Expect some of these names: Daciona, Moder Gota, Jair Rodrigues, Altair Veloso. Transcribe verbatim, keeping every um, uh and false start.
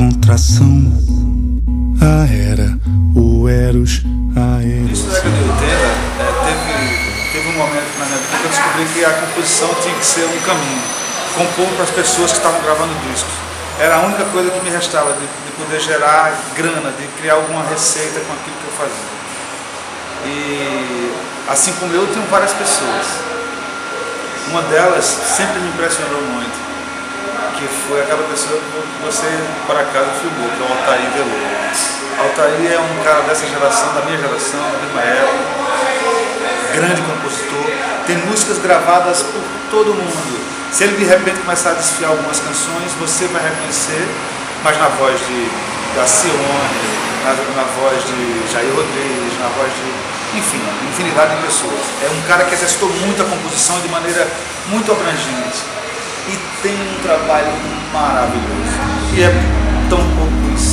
contração. A era, o Eros, a Eros. No início da década de oitenta, teve, teve um momento na minha vida que eu descobri que a composição tinha que ser um caminho. Compor para as pessoas que estavam gravando discos. Era a única coisa que me restava de, de poder gerar grana, de criar alguma receita com aquilo que eu fazia. E assim como eu, tenho várias pessoas. Uma delas sempre me impressionou muito, que foi aquela pessoa que você, por acaso, filmou, que é o Altair Veloso. Altair é um cara dessa geração, da minha geração, da mesma época. Grande compositor, tem músicas gravadas por todo mundo. Se ele de repente começar a desfiar algumas canções, você vai reconhecer, mas na voz de Daciona, Na, na voz de Jair Rodrigues, na voz de, enfim, infinidade de pessoas. É um cara que testou muito a composição de maneira muito abrangente. E tem um trabalho maravilhoso. E é tão pouco isso.